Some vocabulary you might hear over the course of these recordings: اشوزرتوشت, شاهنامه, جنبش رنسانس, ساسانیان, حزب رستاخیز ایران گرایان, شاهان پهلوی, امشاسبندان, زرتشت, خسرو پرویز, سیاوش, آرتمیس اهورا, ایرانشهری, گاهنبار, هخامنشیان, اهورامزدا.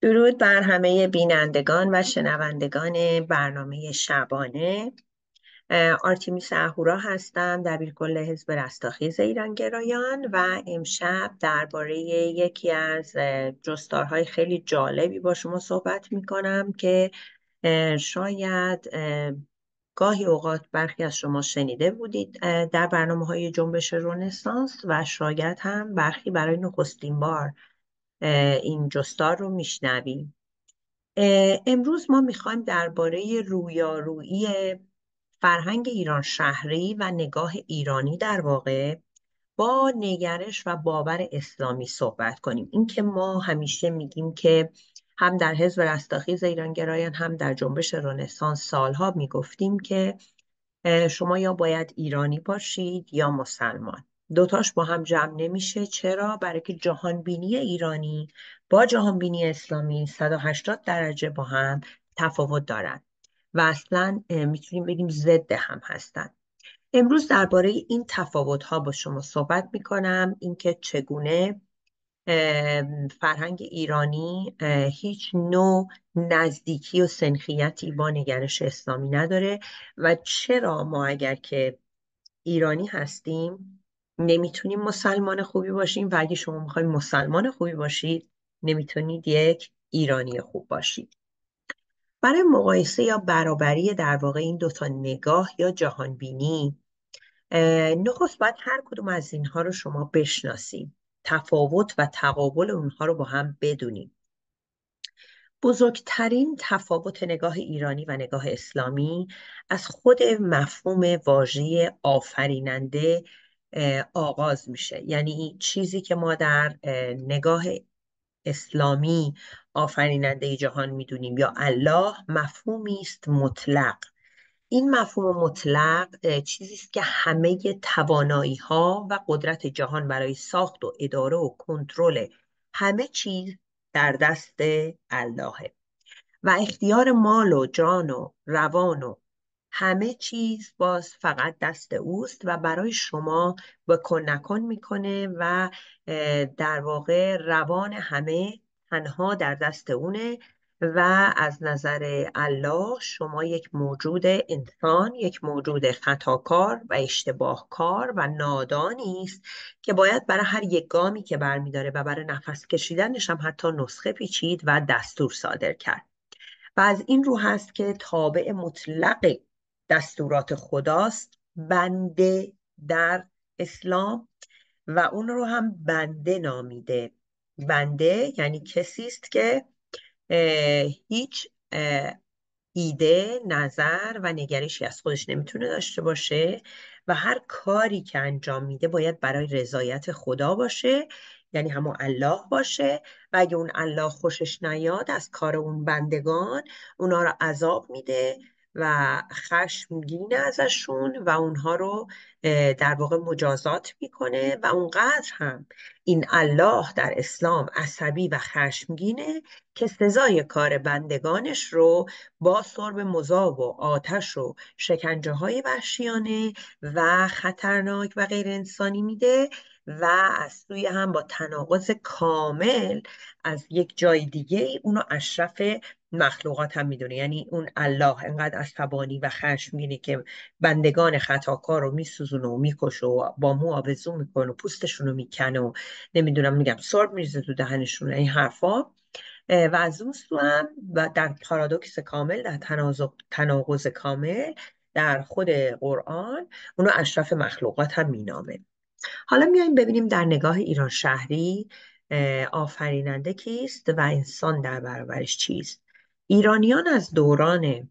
درود بر همه بینندگان و شنوندگان برنامه شبانه. آرتمیس اهورا هستم، دبیرکل حزب رستاخیز ایران گرایان، و امشب درباره یکی از جستارهای خیلی جالبی با شما صحبت میکنم که شاید گاهی اوقات برخی از شما شنیده بودید در برنامه‌های جنبش رنسانس، و شاید هم برخی برای نخستین بار این جستار رو میشنویم. امروز ما میخوایم درباره رویارویی فرهنگ ایران شهری و نگاه ایرانی در واقع با نگرش و باور اسلامی صحبت کنیم. این که ما همیشه میگیم که هم در حزب رستاخیز ایران گرایان هم در جنبش رنسانس سالها میگفتیم که شما یا باید ایرانی باشید یا مسلمان. دوتاش با هم جمع نمیشه. چرا؟ برای که جهانبینی ایرانی با جهانبینی اسلامی 180 درجه با هم تفاوت دارند و اصلا میتونیم بگیم ضد هم هستند. امروز درباره این تفاوت‌ها با شما صحبت میکنم، اینکه چگونه فرهنگ ایرانی هیچ نوع نزدیکی و سنخیتی با نگرش اسلامی نداره و چرا ما اگر که ایرانی هستیم نمیتونیم مسلمان خوبی باشیم، و اگه شما میخواید مسلمان خوبی باشید نمیتونید یک ایرانی خوب باشید. برای مقایسه یا برابری در واقع این دوتا نگاه یا جهانبینی، نخست باید هر کدوم از اینها رو شما بشناسید، تفاوت و تقابل اونها رو با هم بدونید. بزرگترین تفاوت نگاه ایرانی و نگاه اسلامی از خود مفهوم واژه آفریننده آغاز میشه. یعنی چیزی که ما در نگاه اسلامی آفریننده جهان میدونیم یا الله، مفهومی است مطلق. این مفهوم مطلق چیزی است که همه توانایی ها و قدرت جهان برای ساخت و اداره و کنترل همه چیز در دست اللهه و اختیار مال و جان و روان و همه چیز باز فقط دست اوست و برای شما بکن نکن میکنه و در واقع روان همه تنها در دست اونه و از نظر الله شما یک موجود انسان، یک موجود خطاکار و اشتباهکار و نادانی است که باید برای هر یک گامی که برمیداره و برای نفس کشیدنش هم حتی نسخه پیچید و دستور صادر کرد. و از این رو هست که تابع مطلق دستورات خداست بنده در اسلام، و اون رو هم بنده نامیده. بنده یعنی کسی است که هیچ ایده، نظر و نگرشی از خودش نمیتونه داشته باشه و هر کاری که انجام میده باید برای رضایت خدا باشه، یعنی همون الله باشه، و اگه اون الله خوشش نیاد از کار اون بندگان، اونا رو عذاب میده و خشمگین ازشون و اونها رو در واقع مجازات میکنه. و اونقدر هم این الله در اسلام عصبی و خشمگینه که سزای کار بندگانش رو با سرب مذاب و آتش و شکنجه های وحشیانه و خطرناک و غیر انسانی میده، و از سوی هم با تناقض کامل از یک جای دیگه اونو اشرف مخلوقات هم میدونه. یعنی اون الله انقدر عصبانی و خشمگینه که بندگان خطاکار رو میسوزونه و میکشه و با مو آویزون میکنه و پوستشون رو میکنه و نمیدونم میگم سرب میریزه تو دهنشون، این حرفا. و از اون سو هم و در پارادوکس کامل، در تناقض کامل، در خود قرآن اونو اشرف مخلوقات هم مینامه. حالا میایم ببینیم در نگاه ایران شهری آفریننده کیست و انسان در برابرش چیست. ایرانیان از دوران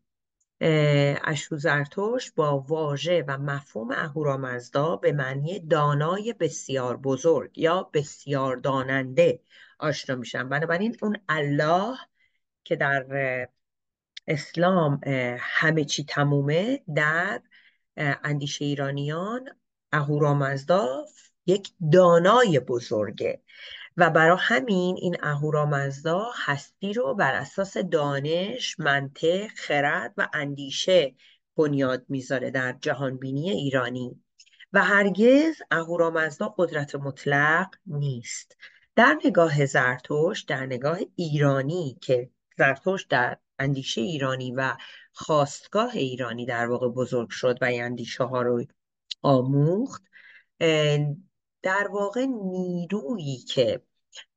اشوزرتوش با واژه و مفهوم اهورامزدا به معنی دانای بسیار بزرگ یا بسیار داننده آشنا میشن. بنابراین اون الله که در اسلام همه چی تمومه، در اندیشه ایرانیان اهورامزدا یک دانای بزرگه و برای همین این اهورامزدا هستی رو بر اساس دانش، منطق، خرد و اندیشه بنیاد میذاره در جهانبینی ایرانی، و هرگز اهورامزدا قدرت مطلق نیست. در نگاه زرتشت، در نگاه ایرانی که زرتشت در اندیشه ایرانی و خاستگاه ایرانی در واقع بزرگ شد و این اندیشه ها رو آموخت، در واقع نیرویی که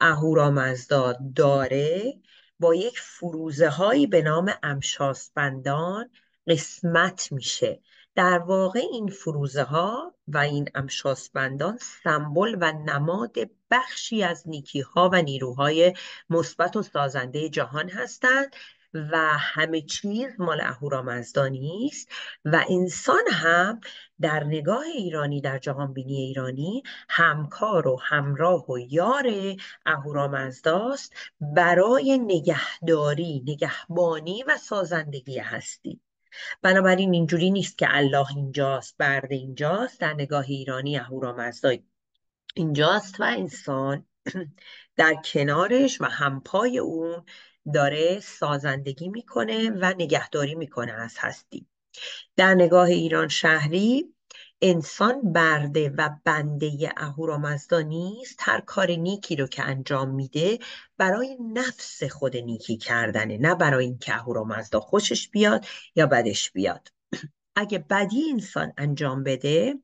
اهورامزدا داره با یک فروزه هایی به نام امشاسبندان قسمت میشه. در واقع این فروزه ها و این امشاسبندان سمبل و نماد بخشی از نیکی ها و نیروهای مثبت و سازنده جهان هستند و همه چیز مال اهورامزدا نیست و انسان هم در نگاه ایرانی، در جهانبینی ایرانی، همکار و همراه و یار اهورامزداست برای نگهداری، نگهبانی و سازندگی هستی. بنابراین اینجوری نیست که الله اینجاست، برده اینجاست. در نگاه ایرانی اهورامزدا اینجاست و انسان در کنارش و همپای اون داره سازندگی میکنه و نگهداری میکنه از هستی. در نگاه ایران شهری انسان برده و بنده اهورامزدا نیست. هر کار نیکی رو که انجام میده برای نفس خود نیکی کردنه، نه برای اینکه اهورامزدا خوشش بیاد یا بدش بیاد. اگه بدی انسان انجام بده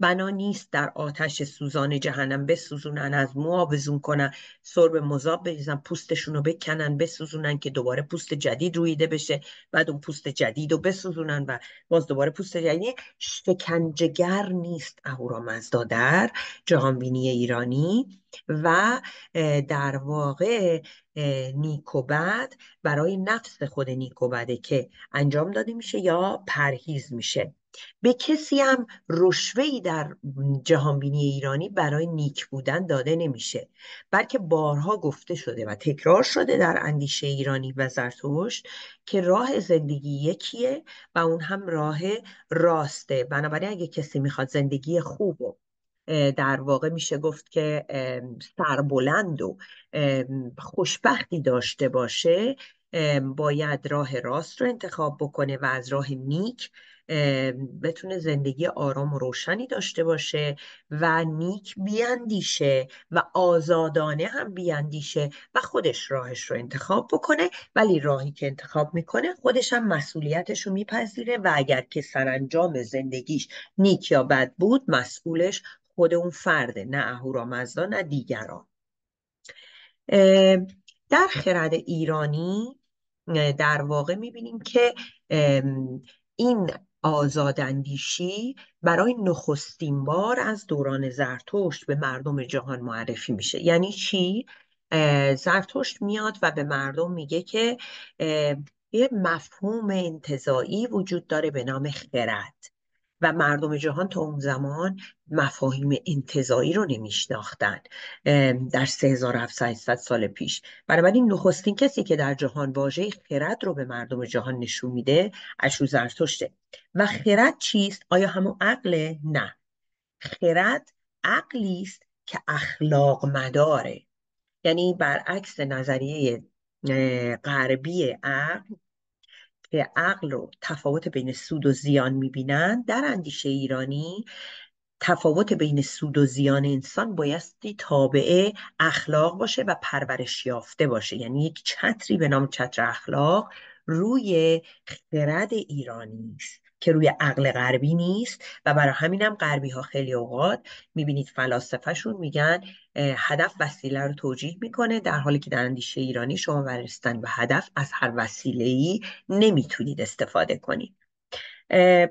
بنا نیست در آتش سوزان جهنم بسوزونن، از مو آویزون کنن، سرب مذاب بریزن، پوستشون رو بکنن بسوزونن که دوباره پوست جدید رویده بشه، بعد اون پوست جدید رو بسوزونن و باز دوباره پوست جدید. شکنجهگر نیست اهورامزدا در جهانبینی ایرانی و در واقع نیک و بد برای نفس خود نیک و بده که انجام داده میشه یا پرهیز میشه. به کسی هم رشوه‌ای در جهانبینی ایرانی برای نیک بودن داده نمیشه، بلکه بارها گفته شده و تکرار شده در اندیشه ایرانی و زرتشت که راه زندگی یکیه و اون هم راه راسته. بنابراین اگه کسی میخواد زندگی خوب و در واقع میشه گفت که سربلند و خوشبختی داشته باشه، باید راه راست رو انتخاب بکنه و از راه نیک بتونه زندگی آرام و روشنی داشته باشه و نیک بیاندیشه و آزادانه هم بیاندیشه و خودش راهش رو انتخاب بکنه. ولی راهی که انتخاب میکنه خودش هم مسئولیتش رو میپذیره و اگر که سرانجام زندگیش نیک یا بد بود مسئولش خود اون فرده، نه اهورامزدا نه دیگران. در خرد ایرانی در واقع میبینیم که این آزاداندیشی برای نخستین بار از دوران زرتشت به مردم جهان معرفی میشه. یعنی چی؟ زرتشت میاد و به مردم میگه که یه مفهوم انتزاعی وجود داره به نام خرد و مردم جهان تا اون زمان مفاهیم انتزاعی رو نمیشناختن در 3700 سال پیش. بنابراین نخستین کسی که در جهان واژه خرد رو به مردم جهان نشون میده اشو زرتشته. و خرد چیست؟ آیا همون عقله؟ نه. خرد عقلی است که اخلاق مداره، یعنی برعکس نظریه غربی عقل که عقل رو تفاوت بین سود و زیان میبینن، در اندیشه ایرانی تفاوت بین سود و زیان انسان بایستی تابع اخلاق باشه و پرورش یافته باشه. یعنی یک چتری به نام چتر اخلاق روی خرد ایرانی است که روی عقل غربی نیست و برای همینم غربی ها خیلی اوقات میبینید فلاسفهشون میگن هدف وسیله رو توجیه میکنه، در حالی که در اندیشه ایرانی شما برای رسیدن به هدف از هر وسیله‌ای نمیتونید استفاده کنید.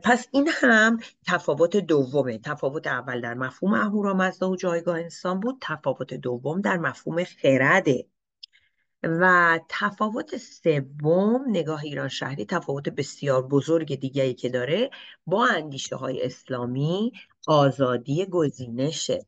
پس این هم تفاوت دومه. تفاوت اول در مفهوم اهورامزدا و جایگاه انسان بود، تفاوت دوم در مفهوم خرده. و تفاوت سوم نگاه ایران شهری تفاوت بسیار بزرگ دیگری که داره با اندیشه های اسلامی آزادی گزینشه،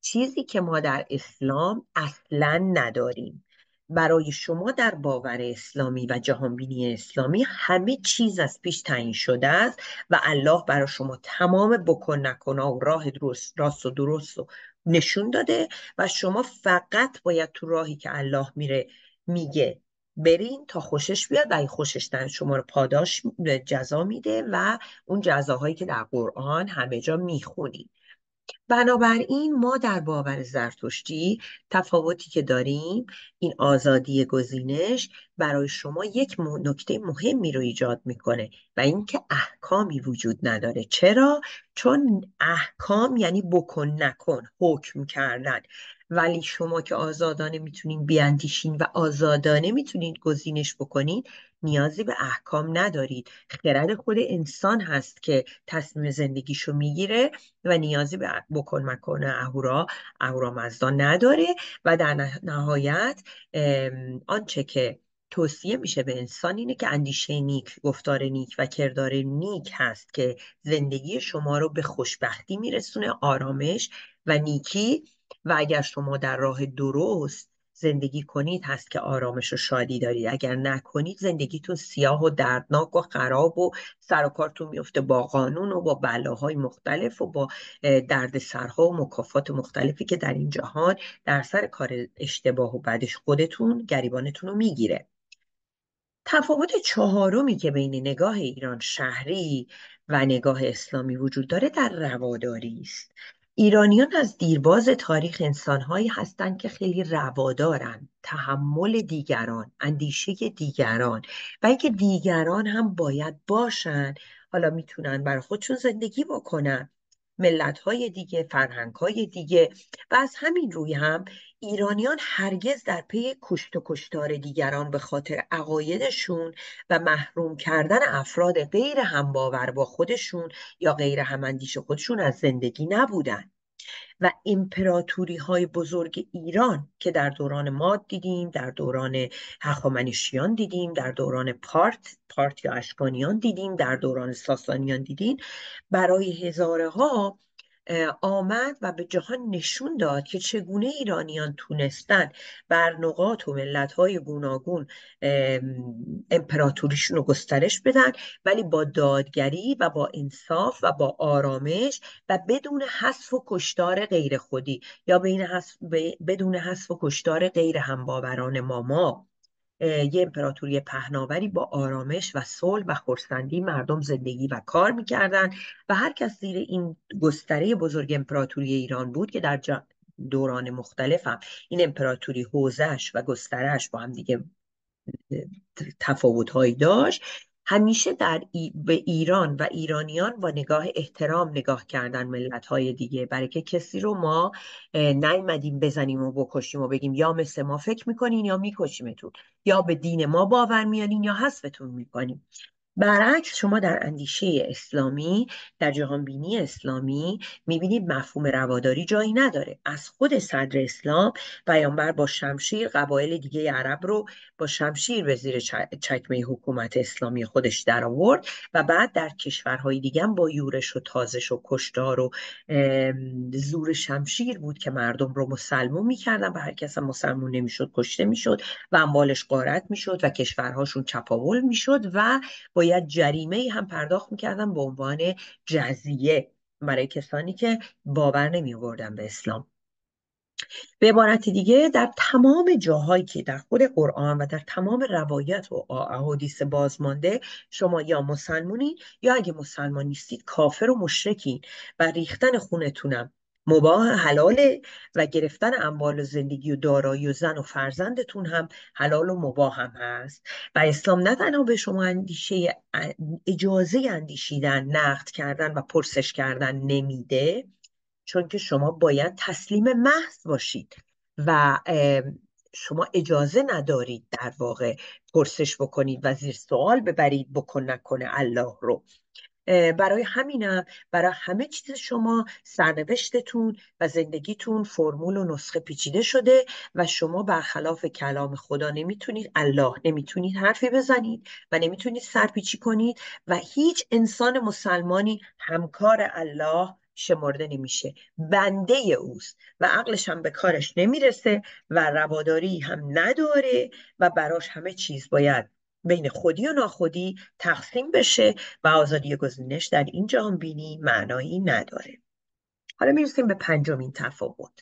چیزی که ما در اسلام اصلا نداریم. برای شما در باور اسلامی و جهانبینی اسلامی همه چیز از پیش تعیین شده است و الله برای شما تمام بکن نکنها و راه راست و درست و نشون داده و شما فقط باید تو راهی که الله میگه برین تا خوشش بیاد و این خوشش نیاد شما رو پاداش جزا میده و اون جزاهایی که در قرآن همه جا میخونید. بنابراین ما در باور زرتشتی تفاوتی که داریم، این آزادی گزینش برای شما یک نکته مهمی رو ایجاد میکنه و اینکه احکامی وجود نداره. چرا؟ چون احکام یعنی بکن نکن، حکم کردن، ولی شما که آزادانه میتونین بیاندیشین و آزادانه میتونین گزینش بکنین، نیازی به احکام ندارید. خرد خود انسان هست که تصمیم زندگیشو میگیره و نیازی به بکن مکن اهورامزدا نداره. و در نهایت آنچه که توصیه میشه به انسان اینه که اندیشه نیک، گفتار نیک و کردار نیک هست که زندگی شما رو به خوشبختی میرسونه، آرامش و نیکی. و اگر شما در راه درست زندگی کنید هست که آرامش و شادی دارید، اگر نکنید زندگیتون سیاه و دردناک و خراب و سر و کارتون میفته با قانون و با بلاهای مختلف و با دردسرها و مکافات مختلفی که در این جهان در سر کار اشتباه و بعدش خودتون گریبانتون رو میگیره. تفاوت چهارمی که بین نگاه ایران شهری و نگاه اسلامی وجود داره در رواداری است. ایرانیان از دیرباز تاریخ انسان‌هایی هستند که خیلی روادارند، تحمل دیگران، اندیشه دیگران و اینکه دیگران هم باید باشن، حالا میتونن برای خودشون زندگی بکنن، ملت‌های دیگه، فرهنگ‌های دیگه. و از همین روی هم ایرانیان هرگز در پی کشت و کشتار دیگران به خاطر عقایدشون و محروم کردن افراد غیر همباور با خودشون یا غیر هماندیش خودشون از زندگی نبودن. و امپراتوری‌های بزرگ ایران که در دوران ماد دیدیم، در دوران هخامنشیان دیدیم، در دوران پارت یا اشکانیان دیدیم، در دوران ساسانیان دیدیم، برای هزاره ها آمد و به جهان نشون داد که چگونه ایرانیان تونستن بر نقاط و ملت‌های گوناگون امپراتوریشون رو گسترش بدن، ولی با دادگری و با انصاف و با آرامش و بدون حذف و کشتار غیر خودی یا بدون حذف و کشتار غیر همباوران ما یه امپراتوری پهناوری با آرامش و صلح و خرسندی مردم زندگی و کار میکردن. و هر کس زیر این گستره بزرگ امپراتوری ایران بود که در دوران مختلف هم این امپراتوری حوزش و گسترش با هم دیگه تفاوت‌هایی داشت، همیشه به ایران و ایرانیان با نگاه احترام نگاه کردن ملت‌های دیگه، برای که کسی رو ما نیامدیم بزنیم و بکشیم و بگیم یا مثل ما فکر میکنین یا میکشیمتون، یا به دین ما باور میارین یا حذفتون میکنیم. برعکس شما در اندیشه اسلامی، در جهانبینی اسلامی میبینید مفهوم رواداری جایی نداره. از خود صدر اسلام پیامبر با شمشیر قبایل دیگه عرب رو با شمشیر به زیر چکمه حکومت اسلامی خودش در آورد و بعد در کشورهای دیگه با یورش و تازش و کشتار و زور شمشیر بود که مردم رو مسلمون میکردن و هر کس مسلمون نمیشد کشته میشد و اموالش غارت میشد و کشورهاشون چپاول میشد و باید جریمه هم پرداخت میکردن به عنوان جزیه برای کسانی که باور نمی آوردن به اسلام. به عبارت دیگه در تمام جاهایی که در خود قرآن و در تمام روایت و احادیث بازمانده شما یا مسلمونین یا اگه مسلمان نیستید کافر و مشرکین و ریختن خونتونم مباح حلاله و گرفتن اموال و زندگی و دارایی و زن و فرزندتون هم حلال و مباح هم هست. و اسلام نه تنها به شما اجازه اندیشیدن، نقد کردن و پرسش کردن نمیده، چون که شما باید تسلیم محض باشید و شما اجازه ندارید در واقع پرسش بکنید و زیر سوال ببرید بکن نکنه الله رو. برای همینم برای همه چیز شما سرنوشتتون و زندگیتون فرمول و نسخه پیچیده شده و شما برخلاف کلام خدا نمیتونید، الله نمیتونید حرفی بزنید و نمیتونید سرپیچی کنید و هیچ انسان مسلمانی همکار الله شمرده نمیشه، بنده اوست و عقلش هم به کارش نمیرسه و رواداری هم نداره و براش همه چیز باید بین خودی و ناخودی تقسیم بشه و آزادی گزینش در این جهان بینی معنایی نداره. حالا میرسیم به پنجمین تفاوت.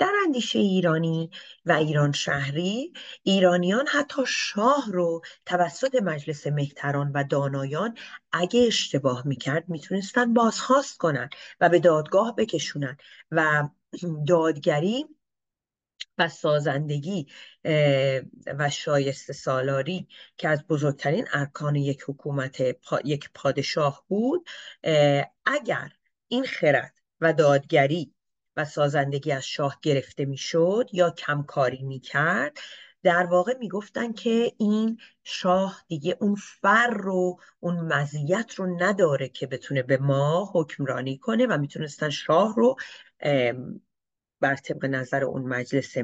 در اندیشه ایرانی و ایران شهری، ایرانیان حتی شاه رو توسط مجلس مهتران و دانایان اگه اشتباه میکرد میتونستن بازخواست کنن و به دادگاه بکشونن و دادگری و سازندگی و شایسته سالاری که از بزرگترین ارکان یک حکومت یک پادشاه بود، اگر این خرد و دادگری و سازندگی از شاه گرفته میشد یا کمکاری میکرد، در واقع میگفتن که این شاه دیگه اون فر رو، اون مزیت رو نداره که بتونه به ما حکمرانی کنه و میتونستن شاه رو بر طبق نظر اون مجلس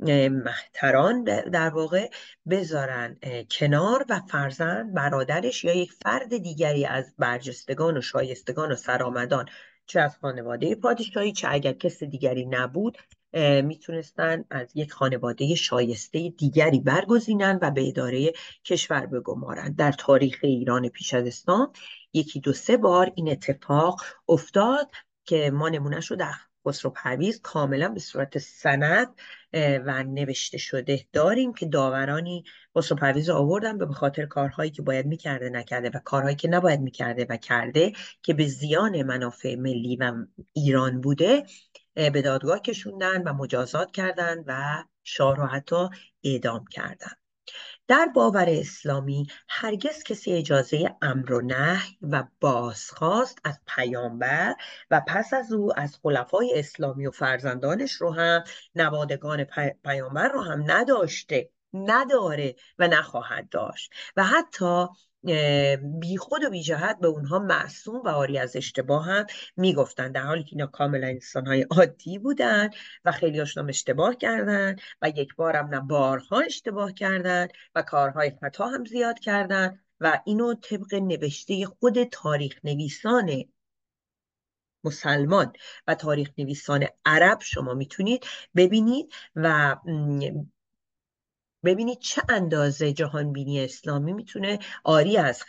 مهتران در واقع بذارن کنار و فرزند، برادرش یا یک فرد دیگری از برجستگان و شایستگان و سرآمدان، چه از خانواده پادشاهی چه اگر کس دیگری نبود، میتونستن از یک خانواده شایسته دیگری برگزینن و به اداره کشور بگمارن. در تاریخ ایران پیش از اسلام یکی دو سه بار این اتفاق افتاد که ما نمونه‌اش رو در خسرو پرویز کاملا به صورت سند و نوشته شده داریم که داورانی خسرو پرویز آوردن به خاطر کارهایی که باید میکرده نکرده و کارهایی که نباید میکرده و کرده که به زیان منافع ملی و ایران بوده به دادگاه کشوندن و مجازات کردن و شاه رو حتی اعدام کردن. در باور اسلامی هرگز کسی اجازه امر و نهی و بازخواست از پیامبر و پس از او از خلفای اسلامی و فرزندانش رو هم، نوادگان پیامبر رو هم نداشته، نداره و نخواهد داشت و حتی بی خود و بی جهت به اونها معصوم و عاری از اشتباه هم میگفتن، در حالی که اینا کاملا انسانهای عادی بودن و خیلی هاشون هم اشتباه کردن و یک بار هم نه، بارها اشتباه کردن و کارهای خطا هم زیاد کردن و اینو طبق نوشته خود تاریخ نویسان مسلمان و تاریخ نویسان عرب شما میتونید ببینید و ببینید چه اندازه جهان بینی اسلامی میتونه عاری از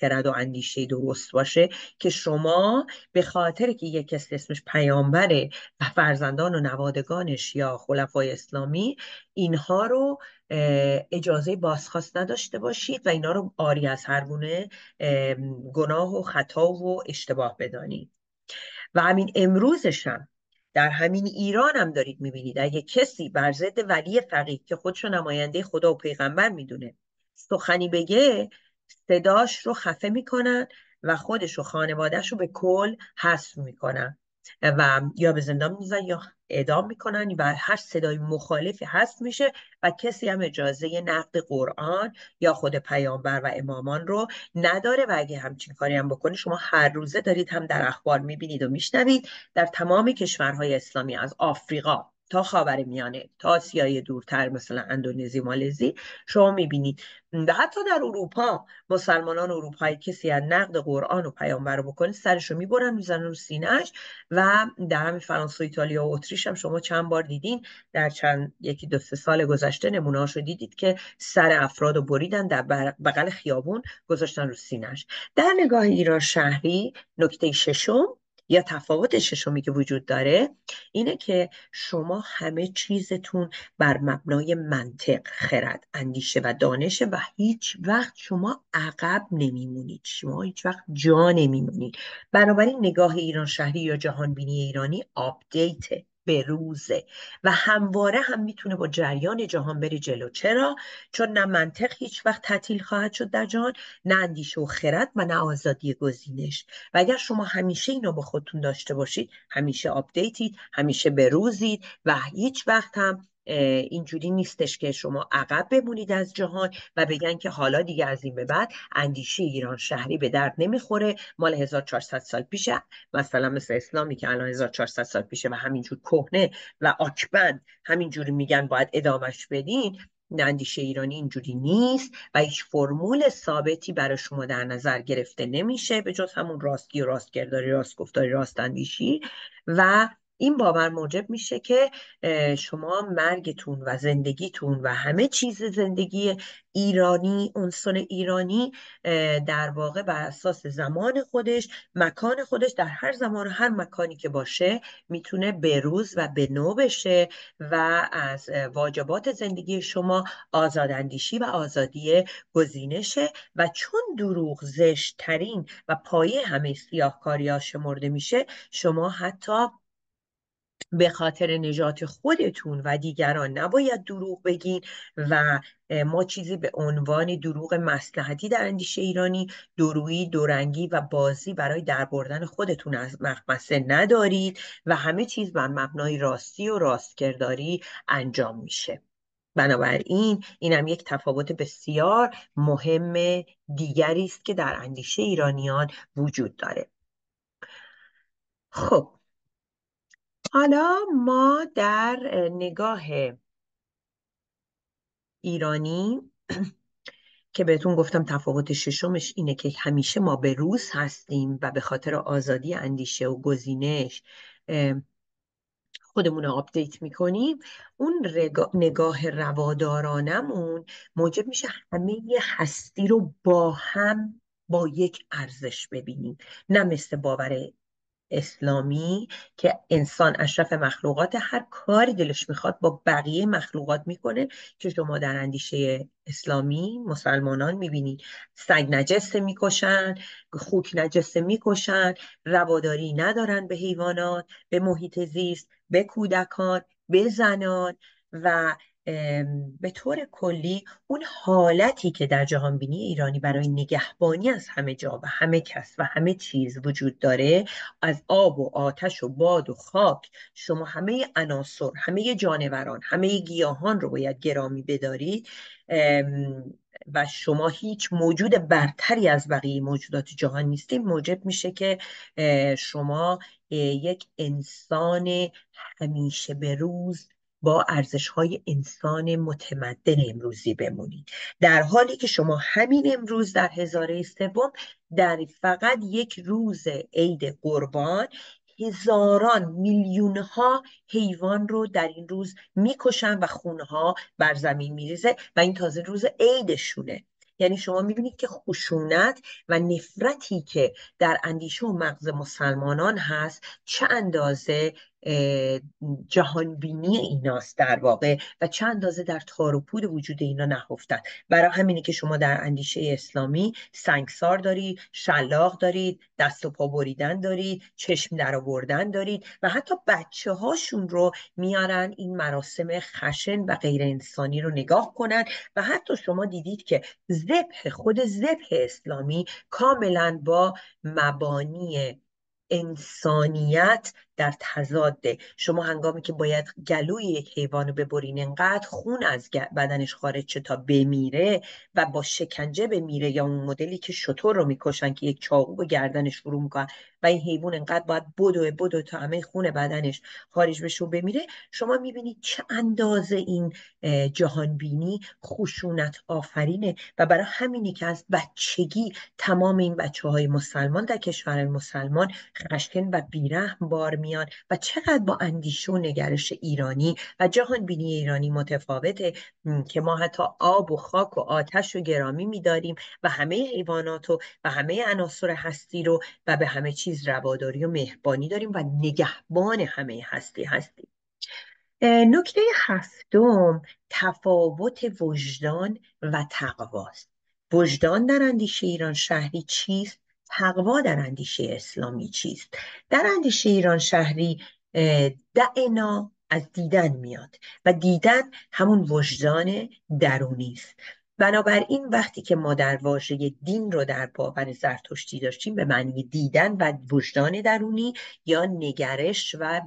خرد و اندیشه درست باشه که شما به خاطر که یک کسی اسمش پیامبره و فرزندان و نوادگانش یا خلفای اسلامی، اینها رو اجازه بازخواست نداشته باشید و اینا رو عاری از هر گونه گناه و خطا و اشتباه بدانید. و همین امروزشم در همین ایران هم دارید میبینید اگه کسی بر ضد ولی فقیه که خودشو نماینده خدا و پیغمبر میدونه سخنی بگه، صداش رو خفه میکنن و خودش و خانوادهش رو به کل حذف میکنن و یا به زندان میزن یا اعدام میکنن و هر صدای مخالفی حذف میشه و کسی هم اجازه نقد قرآن یا خود پیامبر و امامان رو نداره و اگه همچین کاری هم بکنه، شما هر روزه دارید هم در اخبار میبینید و میشنوید در تمام کشورهای اسلامی از آفریقا تا خاورمیانه تا آسیای دورتر مثلا اندونزی، مالزی شما میبینید و حتی در اروپا مسلمانان اروپایی کسی از نقد قرآن و پیامبر رو بکنه سرشو میبرن میزنن رو سینه‌اش و در همین فرانسه و ایتالیا و اتریش هم شما چند بار دیدین در چند یکی دو سه سال گذشته نمونه‌هاشو دیدید که سر افرادو بریدن در بغل خیابون گذاشتن رو سینه‌اش. در نگاه ایران شهری نکته ششم یا تفاوت ششمی که وجود داره اینه که شما همه چیزتون بر مبنای منطق، خرد، اندیشه و دانشه و هیچ وقت شما عقب نمیمونید، شما هیچ وقت جا نمیمونید. بنابراین نگاه ایران شهری یا جهانبینی ایرانی آپدیته، بروزه و همواره هم میتونه با جریان جهان بره جلو. چرا؟ چون نه منطق هیچ وقت تعطیل خواهد شد در جهان، نه اندیشه و خرد و نه آزادی گزینش. و اگر شما همیشه اینا با خودتون داشته باشید، همیشه آپدیتید، همیشه بروزید و هیچ وقت هم اینجوری نیستش که شما عقب بمونید از جهان و بگن که حالا دیگه از این به بعد اندیشه ایران شهری به درد نمیخوره، مال 1400 سال پیشه، مثلا مثل اسلامی که الان 1400 سال پیشه و همینجور کهنه و آکبند همینجوری میگن باید ادامش بدین. اندیشه ایرانی اینجوری نیست و هیچ فرمول ثابتی برای شما در نظر گرفته نمیشه به جز همون راستگی و راستگرداری، راست گفتاری، راست اندیشی و این باور موجب میشه که شما مرگتون و زندگیتون و همه چیز زندگی ایرانی، عنصر ایرانی در واقع بر اساس زمان خودش، مکان خودش، در هر زمان و هر مکانی که باشه میتونه بروز و به نو بشه و از واجبات زندگی شما آزاداندیشی و آزادی گزینشه. و چون دروغ زشت ترین و پایه همه سیاهکاری‌ها شمرده میشه، شما حتی به خاطر نجات خودتون و دیگران نباید دروغ بگین. و ما چیزی به عنوان دروغ مصلحتی در اندیشه ایرانی، دورویی، دورنگی و بازی برای دربردن خودتون از مخمصه ندارید و همه چیز بر مبنای راستی و راستگرداری انجام میشه. بنابراین این هم یک تفاوت بسیار مهم دیگری است که در اندیشه ایرانیان وجود داره. خب حالا ما در نگاه ایرانی که بهتون گفتم تفاوت ششمش اینه که همیشه ما به روز هستیم و به خاطر آزادی اندیشه و گزینش خودمون رو آپدیت میکنیم، اون نگاه روادارانمون موجب میشه همه یه هستی رو با هم با یک ارزش ببینیم، نه مثل باور اسلامی که انسان اشرف مخلوقات، هر کاری دلش میخواد با بقیه مخلوقات میکنه که شما در اندیشه اسلامی مسلمانان میبینید سگ نجسه میکشن، خوک نجسه میکشن، رواداری ندارن به حیوانات، به محیط زیست، به کودکان، به زنان. و به طور کلی اون حالتی که در جهانبینی ایرانی برای نگهبانی از همه جا و همه کس و همه چیز وجود داره، از آب و آتش و باد و خاک شما همه عناصر، همه جانوران، همه گیاهان رو باید گرامی بدارید و شما هیچ موجود برتری از بقیه موجودات جهان نیستید، موجب میشه که شما یک انسان همیشه به روز با ارزش‌های انسان متمدن امروزی بمونید، در حالی که شما همین امروز در هزاره سوم در فقط یک روز عید قربان هزاران، میلیون‌ها حیوان رو در این روز میکشن و خونها بر زمین میریزه و این تازه روز عیدشونه. یعنی شما میبینید که خشونت و نفرتی که در اندیشه و مغز مسلمانان هست چه اندازه جهانبینی ایناست در واقع و چه اندازه در تار و پود وجود اینا نهفتن. برای همینه که شما در اندیشه اسلامی سنگسار دارید، شلاق دارید، دست و پا بریدن دارید، چشم در آوردن دارید و حتی بچه هاشون رو میارن این مراسم خشن و غیر انسانی رو نگاه کنن. و حتی شما دیدید که ذبح، خود ذبح اسلامی کاملا با مبانی انسانیت در تضاده. شما هنگامی که باید گلوی یک حیوان رو ببرین انقدر خون از بدنش خارج شه تا بمیره و با شکنجه بمیره، یا اون مدلی که شتر رو میکشن که یک چاقو به گردنش فرو میکنن و این حیوان انقدر باید بدو تا همه خون بدنش خارج بشه و بمیره، شما میبینید چه اندازه این جهانبینی خشونت آفرینه. و برای همینی که از بچگی تمام این بچه های مسلمان در کشور مسلمان خشن و بیرحم بار میان و چقدر با اندیشه و نگرش ایرانی و جهان بینی ایرانی متفاوته که ما حتی آب و خاک و آتش و گرامی میداریم و همه حیوانات و همه عناصر هستی رو و به همه چیز رواداری و مهربانی داریم و نگهبان همه هستی هستیم. نکته هفتم تفاوت وجدان و تقواست. وجدان در اندیشه ایران شهری چیست؟ تقوا در اندیشه اسلامی چیست؟ در اندیشه ایران شهری دعنا از دیدن میاد و دیدن همون وجدان درونی است. بنابراین وقتی که ما در واژه دین رو در باور زرتشتی داشتیم به معنی دیدن و وجدان درونی یا نگرش و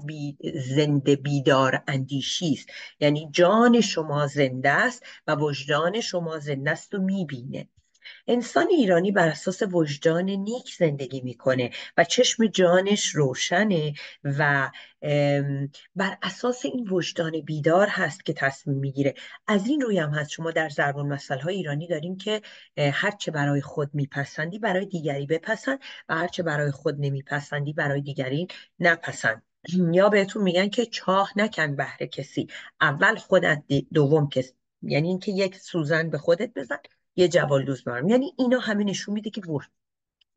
زنده بیدار اندیشی است، یعنی جان شما زنده است و وجدان شما زنده است و میبینه. انسان ایرانی بر اساس وجدان نیک زندگی میکنه و چشم جانش روشنه و بر اساس این وجدان بیدار هست که تصمیم میگیره. از این روی هم هست شما در ضرب المثل های ایرانی داریم که هرچه برای خود میپسندی برای دیگری بپسند و هرچه برای خود نمیپسندی برای دیگری نپسند. یا بهتون میگن که چاه نکن بهر کسی، اول خودت دوم کسی، یعنی اینکه یک سوزن به خودت بزن یه جوالدوز برام. یعنی اینا همه نشون میده که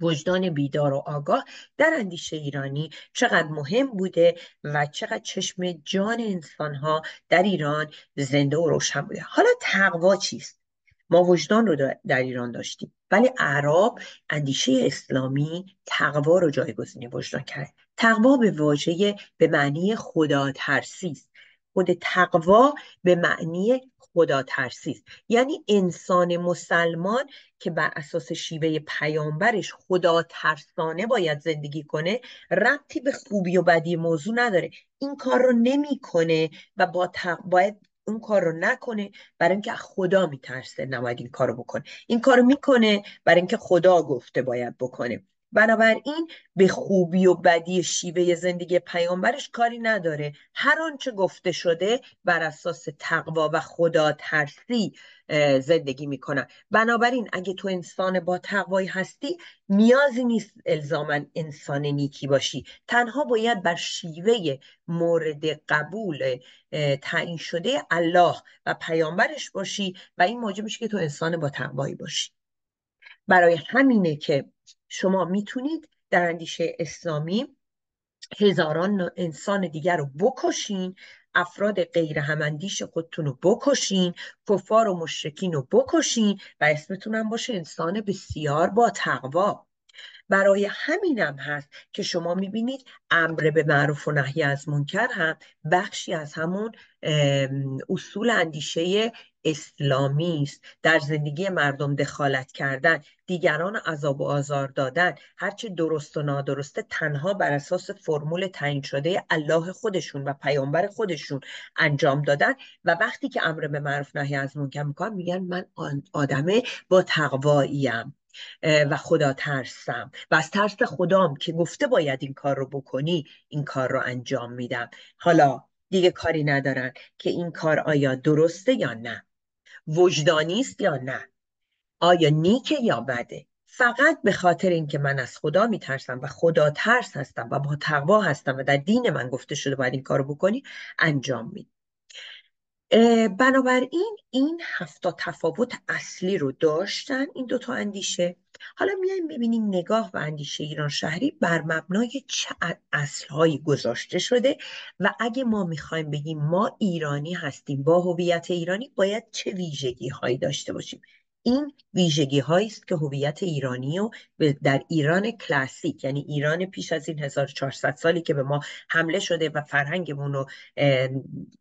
وجدان بیدار و آگاه در اندیشه ایرانی چقدر مهم بوده و چقدر چشم جان انسانها در ایران زنده و روشن بوده. حالا تقوا چیست؟ ما وجدان رو در ایران داشتیم، ولی اعراب اندیشه اسلامی تقوا رو جایگزین وجدان کرد. تقوا به واژه به معنی خدا ترسی است. خود تقوا به معنی خدا ترسی است، یعنی انسان مسلمان که بر اساس شیوه پیامبرش خدا ترسانه باید زندگی کنه، ربطی به خوبی و بدی موضوع نداره. این کار رو نمیکنه و باید اون کار رو نکنه برای اینکه خدا میترسه، نباید این کار رو بکنه. این کار رو میکنه برای اینکه خدا گفته باید بکنه. بنابراین به خوبی و بدی شیوه زندگی پیامبرش کاری نداره. هر آنچه گفته شده بر اساس تقوا و خدا ترسی زندگی میکنن. بنابراین اگه تو انسان با تقوایی هستی، نیازی نیست الزاماً انسان نیکی باشی، تنها باید بر شیوه مورد قبول تعیین شده الله و پیامبرش باشی و این موجب میشه که تو انسان با تقوایی باشی. برای همینه که شما میتونید در اندیشه اسلامی هزاران انسان دیگر رو بکشین، افراد غیر هماندیش خودتون رو بکشین، کفار و مشرکین رو بکشین و اسمتون هم باشه انسان بسیار با تقوا. برای همینم هست که شما میبینید امر به معروف و نهی از منکر هم بخشی از همون اصول اندیشه اسلامی است. در زندگی مردم دخالت کردن، دیگران عذاب و آزار دادن، هرچه درست و نادرسته تنها بر اساس فرمول تعیین شده الله خودشون و پیامبر خودشون انجام دادن و وقتی که امر به معروف نهی از منکر میکنن میگن من آدمه با تقواییم و خدا ترسم و از ترس خدام که گفته باید این کار رو بکنی این کار رو انجام میدم. حالا دیگه کاری ندارن که این کار آیا درسته یا نه، وجدانیست یا نه، آیا نیکه یا بده. فقط به خاطر اینکه من از خدا میترسم و خدا ترس هستم و با تقوا هستم و در دین من گفته شده باید این کار رو بکنی انجام میدم. بنابراین این 7 تفاوت اصلی رو داشتن این 2 اندیشه. حالا میایم ببینیم نگاه و اندیشه ایران شهری بر مبنای چه اصلهایی گذاشته شده و اگه ما میخوایم بگیم ما ایرانی هستیم با هویت ایرانی باید چه ویژگی هایی داشته باشیم. این ویژگی هایی است که هویت ایرانی رو در ایران کلاسیک، یعنی ایران پیش از این 1400 سالی که به ما حمله شده و فرهنگمون رو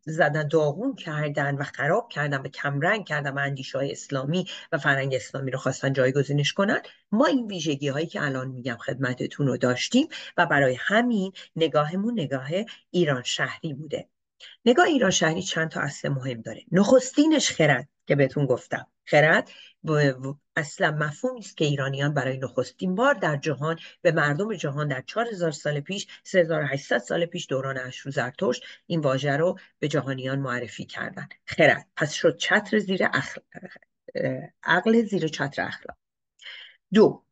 زدن داغون کردن و خراب کردن و کمرنگ کردن و اندیشه‌های اسلامی و فرهنگ اسلامی رو خواستن جایگزینش کنن، ما این ویژگی هایی که الان میگم خدمتتون رو داشتیم و برای همین نگاهمون نگاه ایران شهری بوده. نگاه ایران شهری چند تا اصل مهم داره. نخستینش خرد که بهتون گفتم. خرد اصلا مفهومی است که ایرانیان برای نخستین بار در جهان به مردم جهان در 4000 سال پیش، 3800 سال پیش دوران اشور زرتشت این واژه رو به جهانیان معرفی کردن. خرد پس شد چتر زیر عقل زیر چتر اخلاق. 2.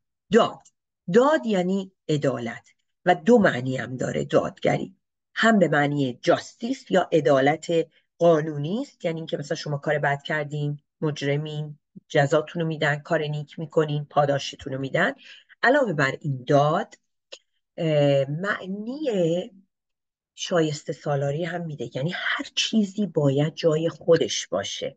داد یعنی عدالت و 2 معنی هم داره دادگری، هم به معنی جاستیس یا عدالت قانونی است، یعنی اینکه مثلا شما کار بد کردین مجرمین جزاتون رو میدن، کار نیک میکنین پاداشتون رو میدن. علاوه بر این داد معنی شایسته سالاری هم میده، یعنی هر چیزی باید جای خودش باشه.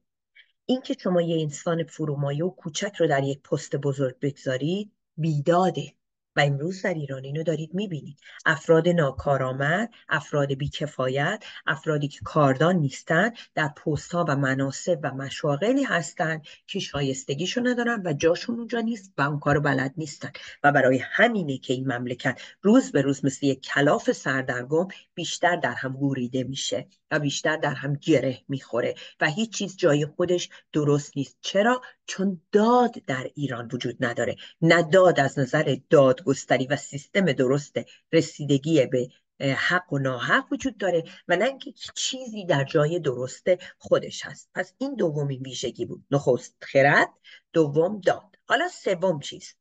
اینکه شما یه انسان فرومایه و کوچک رو در یک پست بزرگ بگذارید بیداده و امروز در ایران اینو دارید میبینید. افراد ناکارآمد، افراد بیکفایت، افرادی که کاردان نیستن در پست ها و مناصب و مشاغلی هستن که شایستگیشو ندارن و جاشون اونجا نیست و اون کارو بلد نیستن و برای همینه که این مملکت روز به روز مثل یک کلاف سردرگم بیشتر در هم گوریده میشه و بیشتر در هم گره میخوره و هیچ چیز جای خودش درست نیست. چرا؟ چون داد در ایران وجود نداره. نه داد از نظر دادگستری و سیستم درست رسیدگی به حق و ناحق وجود داره و نه اینکه چیزی در جای درست خودش هست. پس این دومین ویژگی بود. نخست خرد، دوم داد. حالا سوم چیست؟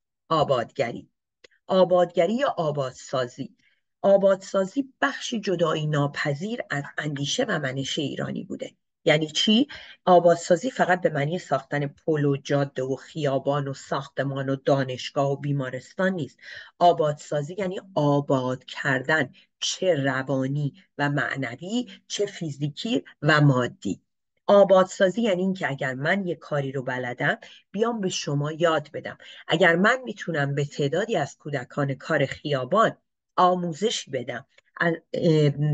آبادگری یا آبادسازی. آبادسازی بخشی جدایی ناپذیر از اندیشه و منشه ایرانی بوده. یعنی چی؟ آبادسازی فقط به معنی ساختن پل و جاده و خیابان و ساختمان و دانشگاه و بیمارستان نیست. آبادسازی یعنی آباد کردن، چه روانی و معنوی، چه فیزیکی و مادی. آبادسازی یعنی این که اگر من یه کاری رو بلدم بیام به شما یاد بدم. اگر من میتونم به تعدادی از کودکان کار خیابان آموزشی بدم،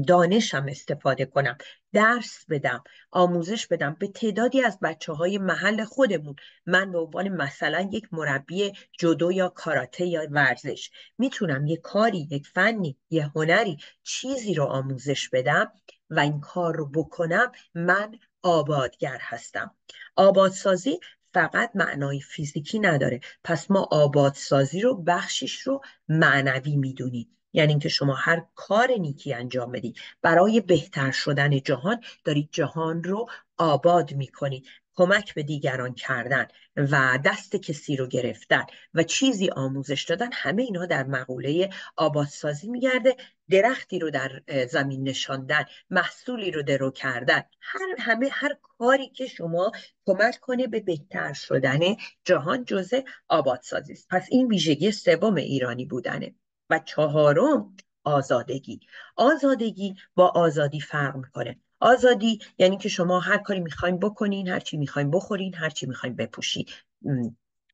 دانشم استفاده کنم، درس بدم، آموزش بدم به تعدادی از بچه های محل خودمون، من به عنوان مثلا یک مربی جودو یا کاراته یا ورزش میتونم یک کاری، یک فنی، یک هنری، چیزی رو آموزش بدم و این کار رو بکنم، من آبادگر هستم. آبادسازی فقط معنای فیزیکی نداره. پس ما آبادسازی رو بخشش رو معنوی میدونیم. یعنی اینکه شما هر کار نیکی انجام بدید برای بهتر شدن جهان، دارید جهان رو آباد میکنید. کمک به دیگران کردن و دست کسی رو گرفتن و چیزی آموزش دادن، همه اینها در مقوله آبادسازی میگرده. درختی رو در زمین نشاندن، محصولی رو درو کردن، هر کاری که شما کمک کنه به بهتر شدن جهان جزء آبادسازی است. پس این ویژگی سوم ایرانی بودنه. و چهارم آزادگی. آزادگی با آزادی فرق میکنه. آزادی یعنی که شما هر کاری میخواین بکنین، هر چی میخواین بخورین، هر چی میخواین بپوشین،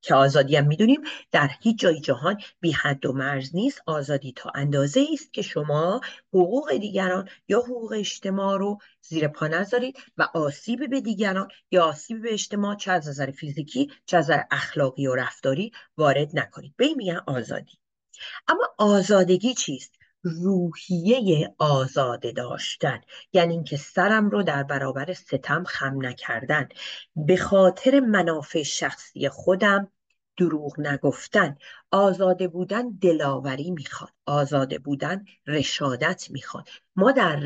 که آزادی هم میدونیم در هیچ جای جهان بی حد و مرز نیست. آزادی تا اندازه است که شما حقوق دیگران یا حقوق اجتماع رو زیر پا نذارید و آسیب به دیگران یا آسیب به اجتماع، چه از نظر فیزیکی چه از نظر اخلاقی و رفتاری، وارد نکنید. به این میگن آزادی. اما آزادگی چیست؟ روحیه آزاده داشتن، یعنی اینکه سرم رو در برابر ستم خم نکردن، به خاطر منافع شخصی خودم دروغ نگفتن. آزاده بودن دلاوری میخواد، آزاده بودن رشادت میخواد. ما در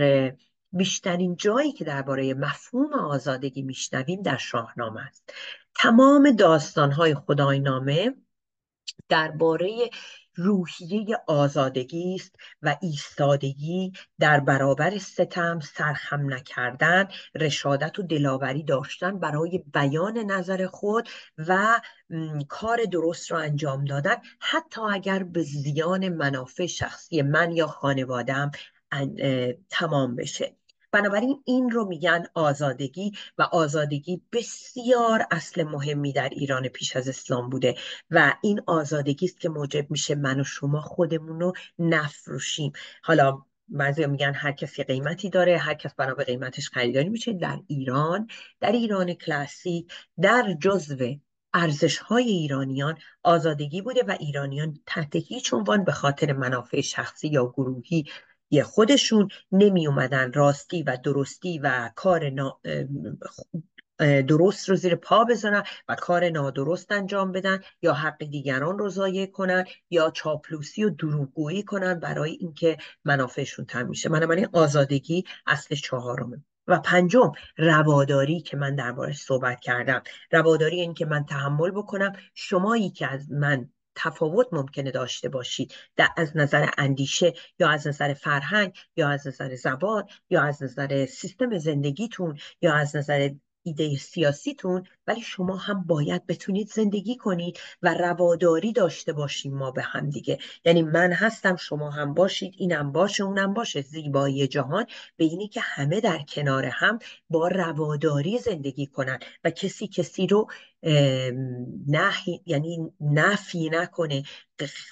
بیشترین جایی که درباره مفهوم آزادگی میشنویم در شاهنامه است. تمام داستانهای خداینامه درباره روحیه آزادگی است و ایستادگی در برابر ستم، سرخم نکردن، رشادت و دلاوری داشتن برای بیان نظر خود و کار درست را انجام دادن، حتی اگر به زیان منافع شخصی من یا خانواده‌ام تمام بشه. بنابراین این رو میگن آزادگی. و آزادگی بسیار اصل مهمی در ایران پیش از اسلام بوده و این آزادگی است که موجب میشه من و شما خودمون رو نفروشیم. حالا بعضی میگن هر کسی قیمتی داره، هر کس بنا به قیمتش خریداری میشه. در ایران کلاسیک، در جزو ارزش‌های ایرانیان آزادگی بوده و ایرانیان تحت هیچ عنوان به خاطر منافع شخصی یا گروهی خودشون نمی اومدن راستی و درستی و کار درست رو زیر پا بزنن و کار نادرست انجام بدن یا حق دیگران رو ضایع کنن یا چاپلوسی و دروغگویی کنن برای اینکه منافعشون تامین شه. من آزادگی اصل چهارمه. و پنجم رواداری که من دربارش صحبت کردم. رواداری این که من تحمل بکنم، شمایی که از من تفاوت ممکنه داشته باشید، از نظر اندیشه یا از نظر فرهنگ یا از نظر زبان یا از نظر سیستم زندگیتون یا از نظر ایده سیاسیتون، ولی شما هم باید بتونید زندگی کنید و رواداری داشته باشیم ما به هم دیگه. یعنی من هستم، شما هم باشید، اینم باشه، اونم باشه. زیبایی جهان به اینی که همه در کنار هم با رواداری زندگی کنن و کسی رو نفی نکنه،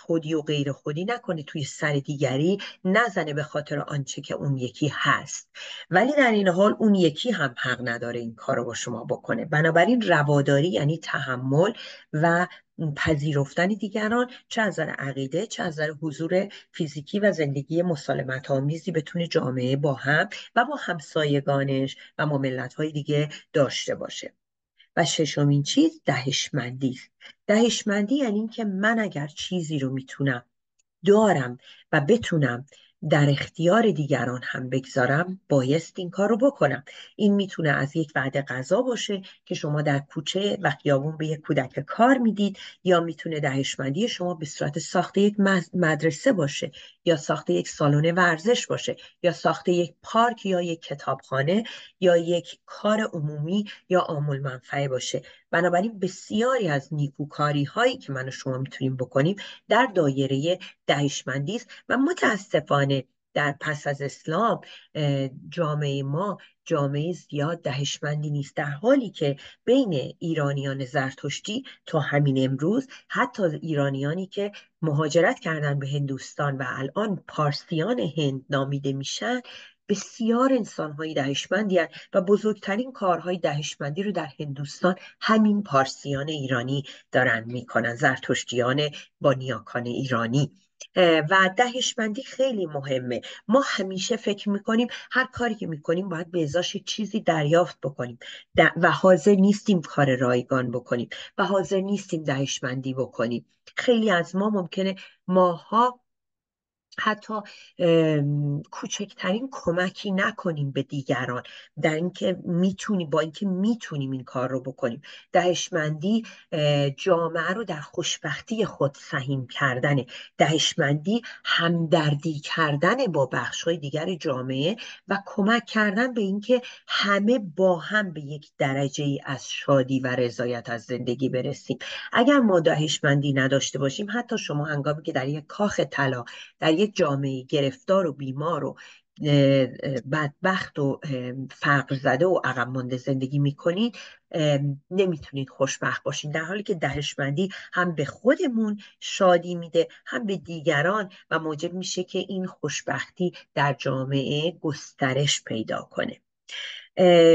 خودی و غیر خودی نکنه، توی سر دیگری نزنه به خاطر آنچه که اون یکی هست، ولی در این حال اون یکی هم حق نداره این کار رو با شما بکنه. بنابراین رواداری یعنی تحمل و پذیرفتن دیگران، چه از نظر عقیده چه از نظر حضور فیزیکی و زندگی مسالمت‌آمیزی بتونه جامعه با هم و با همسایگانش و با ملت‌های دیگه داشته باشه. و ششمین چیز دهشمندی است. دهشمندی یعنی این که من اگر چیزی رو میتونم، دارم و بتونم در اختیار دیگران هم بگذارم، بایست این کار رو بکنم. این میتونه از یک وعده غذا باشه که شما در کوچه و خیابون به یک کودک کار میدید، یا میتونه دهشمندی شما به صورت ساخت یک مدرسه باشه، یا ساخت یک سالن ورزش باشه، یا ساخت یک پارک، یا یک کتابخانه، یا یک کار عمومی یا عامل منفعه باشه. بنابراین بسیاری از نیکوکاری هایی که من و شما میتونیم بکنیم در دایره دهشمندی است و متاسفانه در پس از اسلام جامعه ما جامعه زیاد دهشمندی نیست، در حالی که بین ایرانیان زرتشتی تا همین امروز، حتی ایرانیانی که مهاجرت کردن به هندوستان و الان پارسیان هند نامیده میشن، بسیار انسان‌های دهشمندی هستند و بزرگترین کارهای دهشمندی رو در هندوستان همین پارسیان ایرانی دارن میکنن، زرتشتیان با نیاکان ایرانی. و دهشمندی خیلی مهمه. ما همیشه فکر میکنیم هر کاری که میکنیم باید به ازاش چیزی دریافت بکنیم و حاضر نیستیم کار رایگان بکنیم و حاضر نیستیم دهشمندی بکنیم. خیلی از ما ممکنه ماها حتی کوچکترین کمکی نکنیم به دیگران، در اینکه میتونیم این کار رو بکنیم. دهشمندی جامعه رو در خوشبختی خود سهیم کردنه. دهشمندی همدردی کردن با بخش‌های دیگر جامعه و کمک کردن به اینکه همه با هم به یک درجه ای از شادی و رضایت از زندگی برسیم. اگر ما دهشمندی نداشته باشیم، حتی شما هنگامی که در یک کاخ طلا، در یک جامعه گرفتار و بیمار و بدبخت و فقر زده و عقب مانده زندگی میکنید، نمیتونید خوشبخت باشین، در حالی که دهشمندی هم به خودمون شادی میده هم به دیگران و موجب میشه که این خوشبختی در جامعه گسترش پیدا کنه.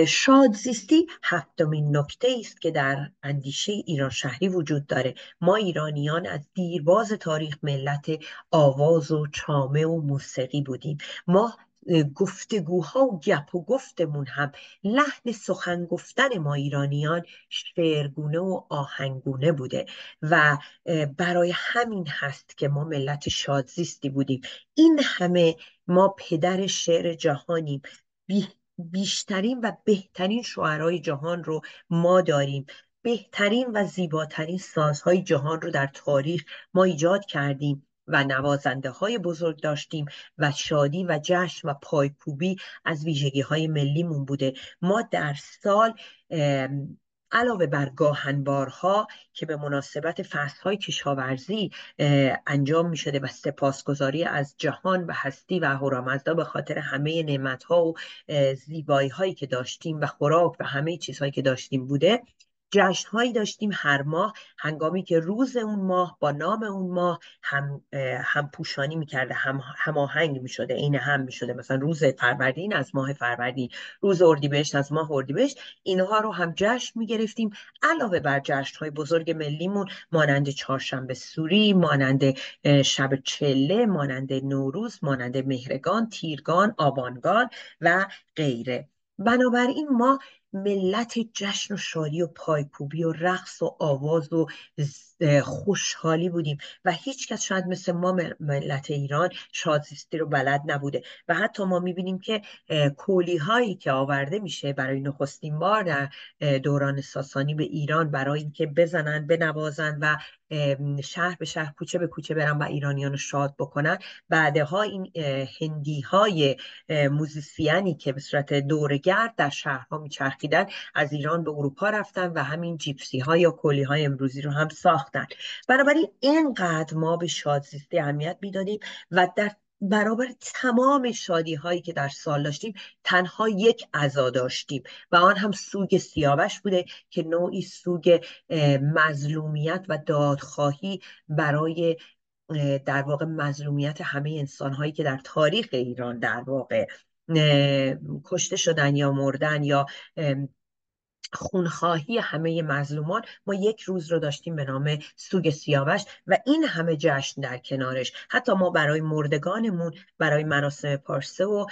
شادزیستی هفتمین نکته است که در اندیشه ایران شهری وجود داره. ما ایرانیان از دیرباز تاریخ ملت آواز و چامه و موسیقی بودیم. ما گفتگوها و گپ و گفتمون هم، لحن سخن گفتن ما ایرانیان شعرگونه و آهنگونه بوده و برای همین هست که ما ملت شادزیستی بودیم. این همه ما پدر شعر جهانیم، بیشترین و بهترین شعرهای جهان رو ما داریم، بهترین و زیباترین سازهای جهان رو در تاریخ ما ایجاد کردیم و نوازنده های بزرگ داشتیم و شادی و جشن و پایکوبی از ویژگی های ملیمون بوده. ما در سال علاوه بر گاهنبارها که به مناسبت فصلهای کشاورزی انجام می شده و سپاسگزاری از جهان و هستی و اهورامزدا به خاطر همه نعمتها و زیبایی هایی که داشتیم و خوراک و همه چیزهایی که داشتیم بوده، جشنهایی داشتیم هر ماه هنگامی که روز اون ماه با نام اون ماه هم پوشانی میکرده، هماهنگ میشده، عین هم میشده. مثلا روز فروردین از ماه فروردین، روز اردیبهشت از ماه اردیبهشت، اینها رو هم جشن میگرفتیم. علاوه بر جشنهای بزرگ ملیمون مانند چهارشنبه سوری، مانند شب چله، مانند نوروز، مانند مهرگان، تیرگان، آبانگان و غیره. بنابراین ما ملت جشن و شادی و پایکوبی و رقص و آواز و خوشحالی بودیم و هیچ کس شاید مثل ما ملت ایران شادزیستی رو بلد نبوده. و حتی ما میبینیم که کولی هایی که آورده میشه برای نخستین بار در دوران ساسانی به ایران، برای اینکه بزنن، بنوازن و شهر به شهر، کوچه به کوچه برن و ایرانیان رو شاد بکنن، بعدها این هندی های موزیسیانی که به صورت دورگرد در شهرها میچرخیدن از ایران به اروپا رفتن و همین جیپسی ها یا کولی های امروزی رو هم ساختن. بنابراین اینقدر ما به شادزیستی اهمیت میدادیم و در برابر تمام شادی هایی که در سال داشتیم تنها یک عزا داشتیم و آن هم سوگ سیاوش بوده که نوعی سوگ مظلومیت و دادخواهی برای در واقع مظلومیت همه انسان هایی که در تاریخ ایران در واقع کشته شدن یا مردن یا خونخواهی همه مظلومان. ما یک روز رو داشتیم به نام سوگ سیاوش و این همه جشن در کنارش. حتی ما برای مردگانمون، برای مراسم پارسه و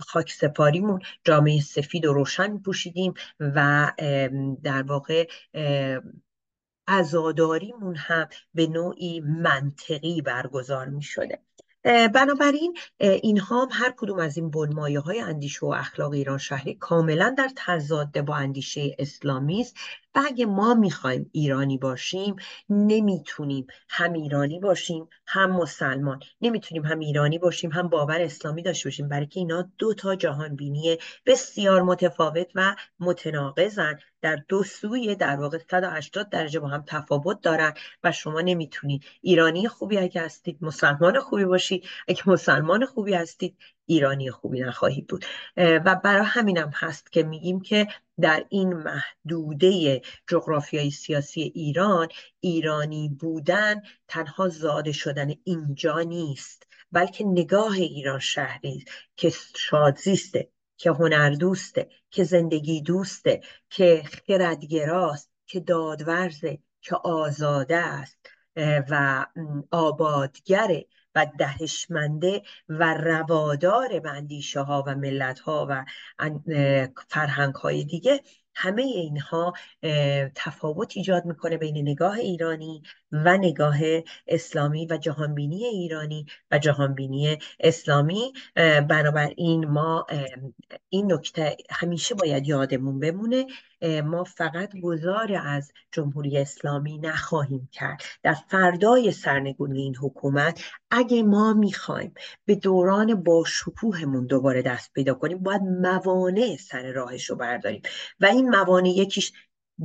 خاک سپاریمون جامه سفید و روشن پوشیدیم و در واقع عزاداریمون هم به نوعی منطقی برگزار می شده. بنابراین اینها هر کدوم از این بنمایه‌های اندیشه و اخلاق ایران شهری کاملا در تضاد با اندیشه اسلامی است و اگه ما میخوایم ایرانی باشیم نمیتونیم هم ایرانی باشیم هم مسلمان، نمیتونیم هم ایرانی باشیم هم باور اسلامی داشته باشیم، برای که اینا دو تا جهان بینی بسیار متفاوت و متناقضن، در دو سوی در واقع 180 درجه با هم تفاوت دارن و شما نمیتونید ایرانی خوبی اگه هستید مسلمان خوبی باشید، اگه مسلمان خوبی هستید ایرانی خوبی نخواهید بود. و برای همینم هست که میگیم که در این محدوده جغرافیایی سیاسی ایران، ایرانی بودن تنها زاده شدن اینجا نیست، بلکه نگاه ایران شهری که شادزیسته، که هنردوسته، که زندگی دوسته، که خردگراست، که دادورزه، که آزاده است و آبادگره و دهشمنده و روادار به اندیشه ها و ملت ها و فرهنگ های دیگه. همه اینها تفاوت ایجاد میکنه بین نگاه ایرانی و نگاه اسلامی و جهانبینی ایرانی و جهانبینی اسلامی. بنابراین ما این نکته همیشه باید یادمون بمونه، ما فقط گذار از جمهوری اسلامی نخواهیم کرد در فردای سرنگونی این حکومت. اگه ما میخوایم به دوران با شکوهمون دوباره دست پیدا کنیم باید موانع سر راهش رو برداریم و این موانع یکیش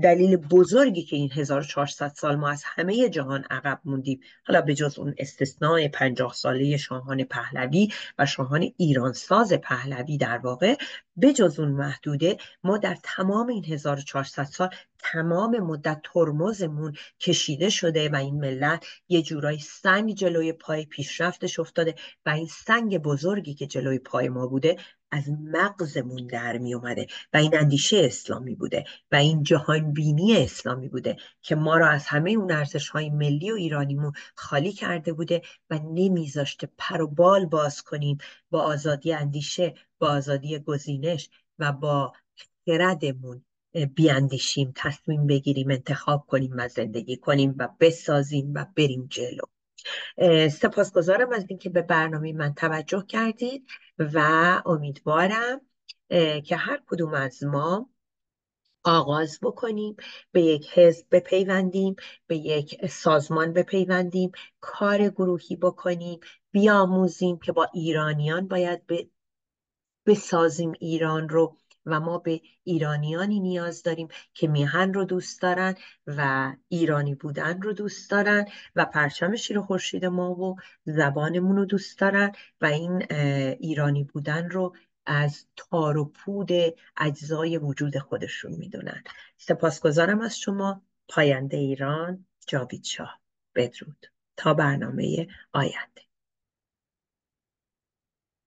دلیل بزرگی که این 1400 سال ما از همه جهان عقب موندیم، حالا به جز اون استثناء 50 ساله شاهان پهلوی و شاهان ایرانساز پهلوی، در واقع به جز اون محدوده ما در تمام این 1400 سال تمام مدت ترمزمون کشیده شده و این ملت یه جورایی سنگ جلوی پای پیشرفتش افتاده و این سنگ بزرگی که جلوی پای ما بوده از مغزمون در می اومده و این اندیشه اسلامی بوده و این جهان بینی اسلامی بوده که ما را از همه اون ارزش های ملی و ایرانیمون خالی کرده بوده و نمیذاشته پر و بال باز کنیم با آزادی اندیشه، با آزادی گزینش و با خردمون بیاندیشیم، تصمیم بگیریم، انتخاب کنیم و زندگی کنیم و بسازیم و بریم جلو. سپاسگزارم از اینکه به برنامه من توجه کردید و امیدوارم که هر کدوم از ما آغاز بکنیم، به یک حزب بپیوندیم، به یک سازمان بپیوندیم، کار گروهی بکنیم، بیاموزیم که با ایرانیان باید بسازیم ایران رو و ما به ایرانیانی نیاز داریم که میهن رو دوست دارن و ایرانی بودن رو دوست دارن و پرچم شیر و خورشید ما و زبانمون رو دوست دارن و این ایرانی بودن رو از تار و پود اجزای وجود خودشون میدونن. سپاسگزارم از شما. پاینده ایران. جاوید شاه. بدرود تا برنامه آینده.